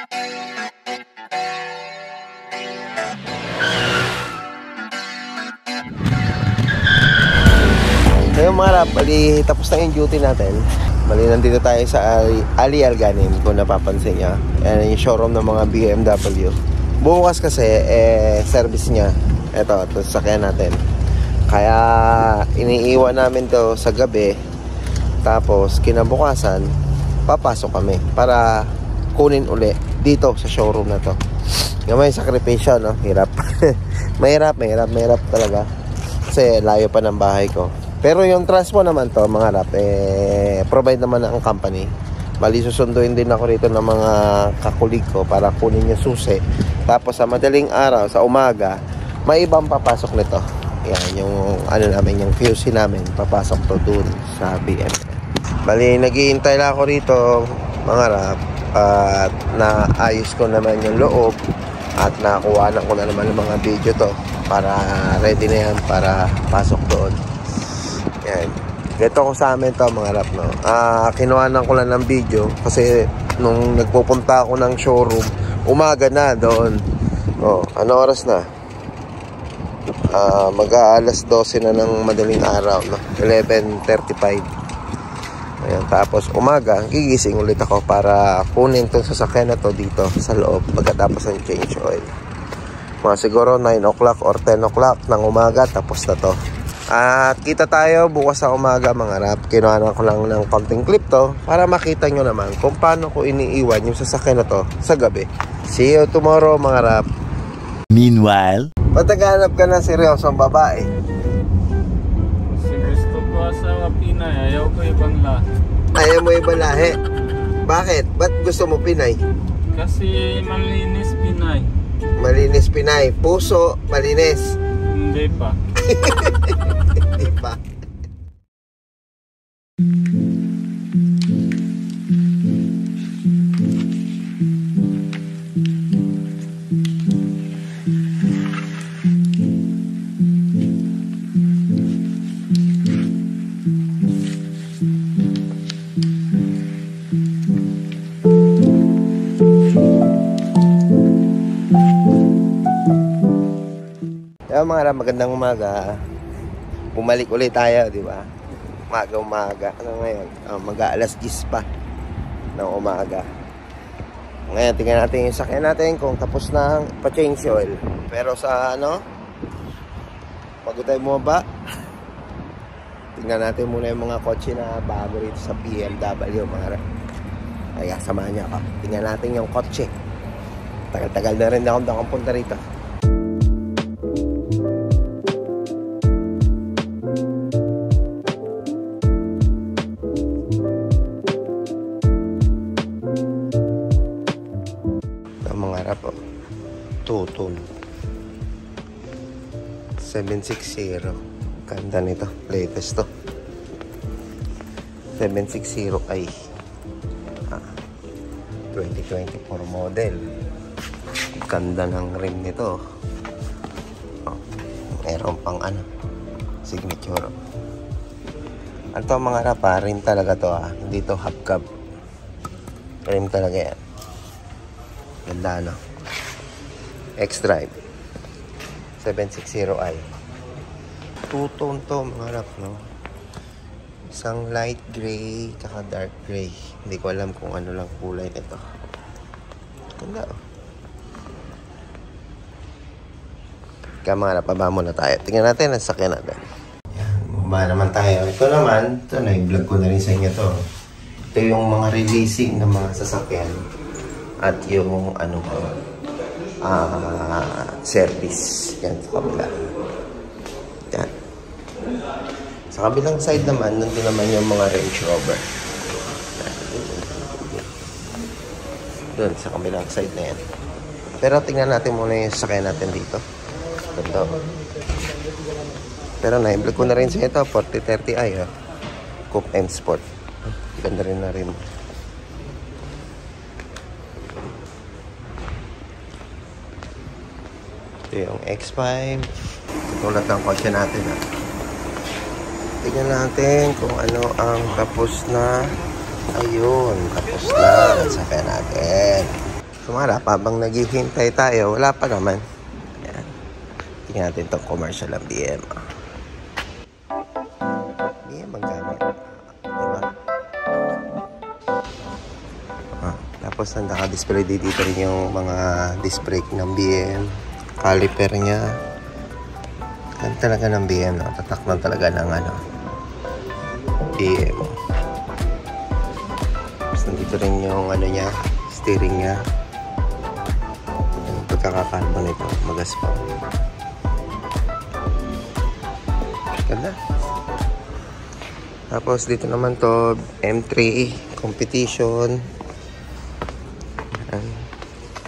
Ngayon mga rap, bali, tapos na yung duty natin. Bali, nandito tayo sa Ali Alganim, kung napapansin niya. Ayan yung showroom ng mga BMW. Bukas kasi, service niya. Eto, tapos sakyan natin. Kaya, iniiwan namin to sa gabi. Tapos, kinabukasan, papasok kami para kunin uli dito sa showroom na to. Ngayon, may sakripisyo, no? Hirap. mahirap talaga. Kasi, layo pa ng bahay ko. Pero yung transpo naman to, mga rap, provide naman ang company. Bali, susunduin din ako rito ng mga kakulig ko para kunin yung susi. Tapos sa madaling araw, sa umaga, may ibang papasok nito. Yan, yung ano namin, yung QC namin, papasok to dun sa ABN. Bali, naghihintay lang ako rito, mga rap, at naayos ko naman yung loob at nakuha ko na naman ng mga video to para ready na yan para pasok doon. Ito ko sa amin to mga rap, no? Kinuhanan ko lang ng video kasi nung nagpupunta ako ng showroom, umaga na doon. Oh, ano oras na? Mag-aalas 12 na ng madaling araw, no? 11:35. Ayan, tapos umaga, gigising ulit ako para kunin itong sasakyan na to dito sa loob pagkatapos ng change oil. Mga siguro 9 o'clock or 10 o'clock ng umaga, tapos na to. At kita tayo bukas sa umaga mga rap. Kinuha ko lang ng konting clip to para makita nyo naman kung paano ko iniiwan yung sasakyan na to sa gabi. See you tomorrow mga rap. Meanwhile, pataghanap ka na seryosong babae. Kasi gusto ko asawa Pinay, ayaw ko ibang lahi. Ayaw mo ibang lahi? Bakit? Ba't gusto mo Pinay? Kasi malinis Pinay. Malinis Pinay, puso malinis. Hindi pa. Hindi pa. Mga magandang umaga. Bumalik ulit tayo, di ba? Umaga. Ano ngayon? Mag-aalas 10 pa ng umaga. Ngayon, tingnan natin yung sakyan natin kung tapos na pa-change oil. Pero sa ano? Pagod tayo bumaba. Tingnan natin muna yung mga kotse na bago rito sa BMW, mga rap. Kaya, samahan niyo ako. Tingnan natin yung kotse. Tagal-tagal na rin akong punta rito. Mga rap, tutol 760. Ganda nito, latest to 760i, 2024 model. Ganda ng rim nito, oh, meron pang ano, signature. Ano to mga rap, rim talaga to, hindi to hubcap, rim talaga yan. Ganda, no? X-Drive 760i. Two-tone to mga rap, no? Isang light gray tsaka dark gray. Hindi ko alam kung ano lang kulay nito. Ganda, oh. Kaya mga rap, baba muna tayo. Tingnan natin ang sakyan natin. Yan, baba naman tayo. Ito naman, ito na, i-vlog ko na rin sa inyo to. Ito yung mga releasing ng mga sasakyan at yung ano service. Yan sa kabila. Yan. Sa kabilang side naman, nandun naman yung mga Range Rover. Yan. Doon, sa kabilang side na yan. Pero tingnan natin muna yung sakyan natin dito. Ito. Pero na-vlog ko na rin sa ito, 4030i. Oh. Coupe and Sport. Ganda rin na rin. Ito yung X5. Tulad ng kotse natin. Tignan natin kung ano ang tapos na. Ayun, tapos na. At saka natin. So, Tumarap habang naghihintay tayo. Wala pa naman. Ayan. Tingnan natin itong commercial ng BM. BM ang gamit. Diba? Tapos naka-display dito rin yung mga disc brake ng BM. Caliper niya. Ang talaga ng BM. Nakatakman talaga ng ano. BM. Tapos nandito rin yung ano niya. Steering niya. Pagkakakalbo nito, magaspaw. Ganda. Tapos dito naman to M3 competition.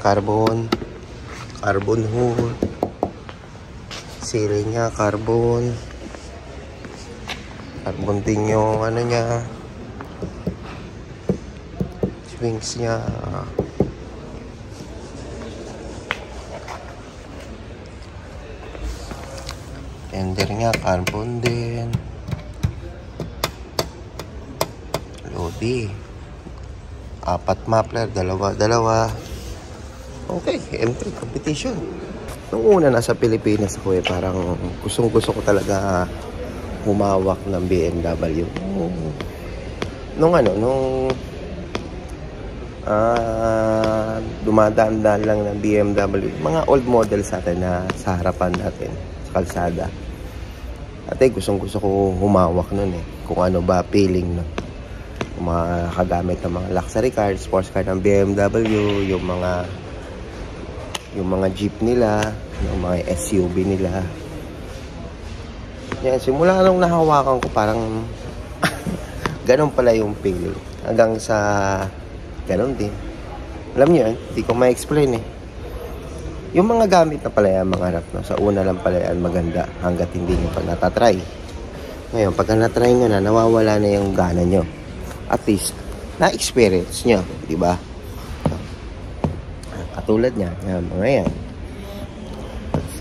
Carbon hull. Ceiling niya carbon. Carbon din yung ano niya. Wings niya. Tender niya, carbon din. Lodi. 4 muffler, dalawa. Okay, M3 competition. Nung una nasa Pilipinas ako eh, parang gustong-gusto ko talaga humawak ng BMW. Dumadaan-daan lang ng BMW, mga old models natin na sa harapan natin sa kalsada. At gustong-gusto ko humawak nun eh, kung ano ba feeling nun. Makagamit ng mga luxury car, sports car ng BMW, yung mga jeep nila, yung mga SUV nila. Yan, simula nung nahawakan ko parang ganun pala yung feel. Hanggang sa ganun din. Alam nyo yun, hindi ko ma-explain eh. Yung mga gamit na pala yan, mga rap, no? Sa una lang pala yan, maganda hanggat hindi nyo pa natatry. Ngayon, pagka natry nyo na, nawawala na yung gana nyo. At least, na-experience nyo, di ba? Katulad niya, yan, mga yan.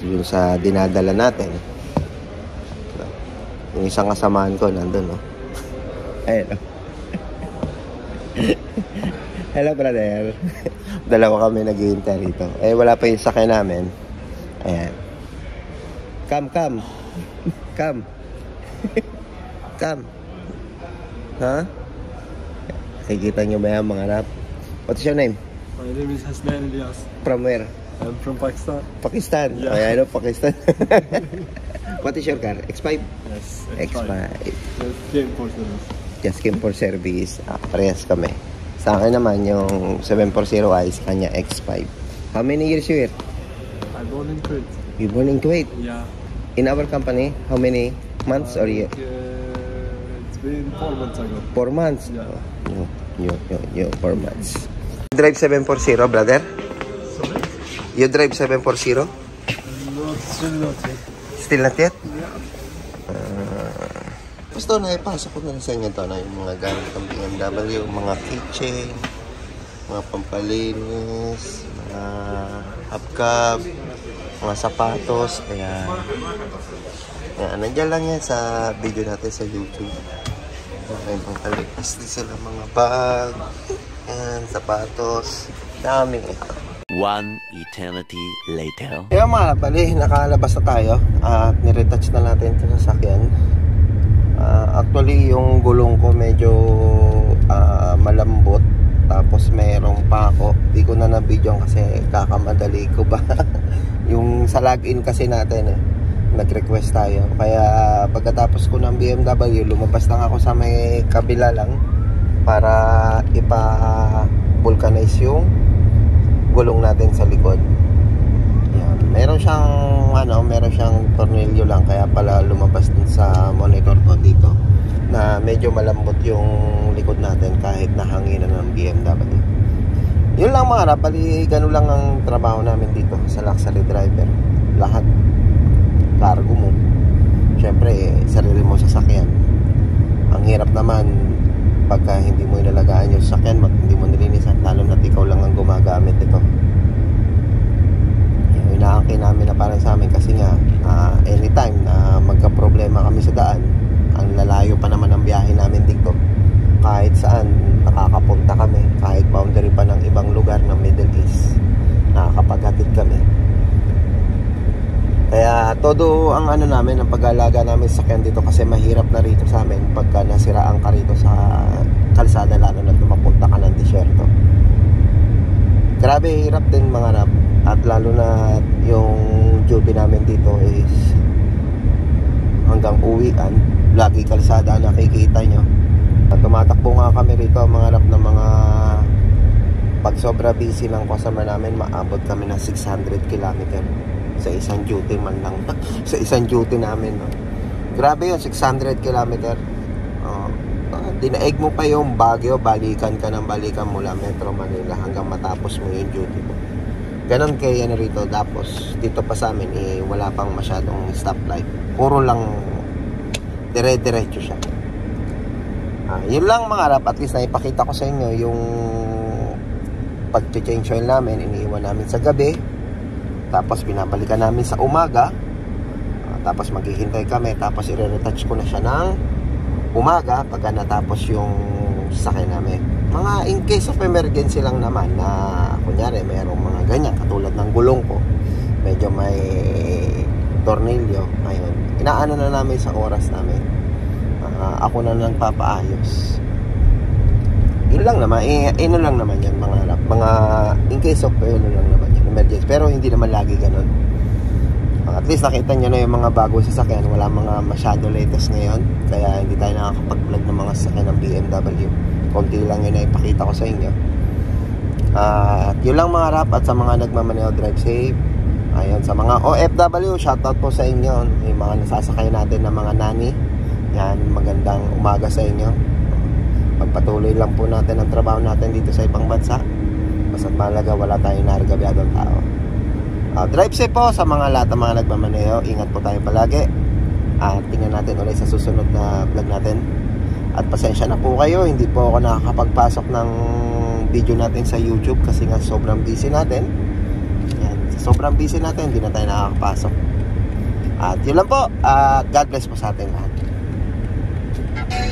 Yung sa dinadala natin. Yung isang kasamaan ko, nandun, no? Ayun, no? Hello brother. Dalawa kami naghihintay rito. Eh wala pa yung sakay namin. Ayan. Come. Come. Ha? Nakikita nyo ba yan mga rap? What's your name? My name is Hasna Elias. From where? I'm from Pakistan. Pakistan? Yeah. Ay, ano Pakistan? What is your car? X5? Yes, X5. Just came for service. Parehas kami. Sa akin naman yung 740i sa kanya X5. How many years you here? I'm born in Kuwait. You born in Kuwait? Yeah. In our company, how many months or year? It's been 4 months ago. 4 months? Yeah. Oh, you 4 months. You drive 740, brother? Sorry? You drive 740? No, still not yet. Still not yet? Yeah. Gusto na ipasok ko na sa inyo ito na yung mga gamit ng BMW, mga kitchen, mga pampalinis, mga hubcap, mga sapatos, ayan. Ayan, nandiyan lang yan sa video natin sa YouTube. Ayan, mga pampalinis, sila mga bag, ayan, sapatos, dami ito. One eternity later. Ayan mga napali, nakalabas na tayo at niretouch na natin ito sa sakyan. Actually, yung gulong ko medyo malambot. Tapos mayroong pako. Di ko na nabidyon kasi kakamadali ko ba. Yung sa login kasi natin eh, nag-request tayo. Kaya pagkatapos ko ng BMW, lumabas lang ako sa may kabila lang para ipa-vulcanize yung gulong natin sa likod. Meron siyang tornilyo lang kaya pala lumabas dun sa monitor ko dito na medyo malambot yung likod natin kahit nahanginan ng BMW. Yun lang mga rap, bali ganun lang ang trabaho namin dito sa luxury driver. Lahat cargo mo. Syempre, sarili mo sasakyan. Ang hirap naman pagka hindi mo inalagaan yung sasakyan, hindi mo nilinisan lalo na ikaw lang ang gumagamit ito. Inaangkin namin na parang sa amin kasi nga anytime na magka-problema kami sa daan, ang lalayo pa naman ang biyahe namin dito. Kahit saan nakakapunta kami, kahit boundary pa ng ibang lugar ng Middle East. magkakapatid kami. Kaya todo ang ano namin, ang pag-alaga namin sa sakyan dito kasi mahirap na rito sa amin pagka nasiraan ka rito sa kalsada, lalo na tumapunta ka ng disyerto. Grabe hirap din mga rap, at lalo na yung duty namin dito is hanggang uwian, lagi kalsada nakikita nyo. At tumatakbo nga kami rito mga rap ng mga pag sobra busy ng customer namin, maabot kami ng 600 km. Sa isang duty man lang. Sa isang duty namin, no? Grabe yun, 600 km. Dinaig mo pa yung Baguio, balikan ka ng balikan mula Metro Manila hanggang matapos mo yung duty mo. Ganon kaya na rito. Tapos dito pa sa amin eh, wala pang masyadong stoplight, puro lang dire-diretso siya. Yun lang mga rap, at least naipakita ko sa inyo yung pag-change oil namin. Iniiwan namin sa gabi, tapos pinabalikan namin sa umaga, tapos maghihintay kami, tapos i-retouch ko na siya ng umaga pagka natapos yung sakay namin. Mga in case of emergency lang naman, na kunyari mayroong mga ganyan katulad ng gulong ko, medyo may tornilyo, ayun, inaano na namin sa oras namin. Ako na lang papaayos. Yun lang naman, ano lang naman yan mga harap, mga in case of ano lang naman yan, emergency. Pero hindi naman lagi ganun. At least nakita nyo na yung mga bago sa sasakyan, wala mga masyado latest ngayon, kaya hindi tayo nakakapag-vlog ng mga sasakyan ng BMW. Konti lang yun na ipakita ko sa inyo. At yun lang mga harap, at sa mga nagmamaneho, drive safe. Ayun, sa mga OFW, shoutout po sa inyo, yung mga nasasakay natin na mga nani. Yan, magandang umaga sa inyo. Pagpatuloy lang po natin ang trabaho natin dito sa ibang bansa. Basta't malaga, wala tayong naragabyadong tao. Drive safe po sa mga lahat ng mga nagmamaneho. Ingat po tayo palagi. At tingnan natin ulit sa susunod na vlog natin. At pasensya na po kayo, hindi po ako nakakapagpasok ng video natin sa YouTube kasi nga sobrang busy natin. Yan, sobrang busy natin, hindi na tayo nakakapasok. At yun lang po. God bless po sa ating lahat.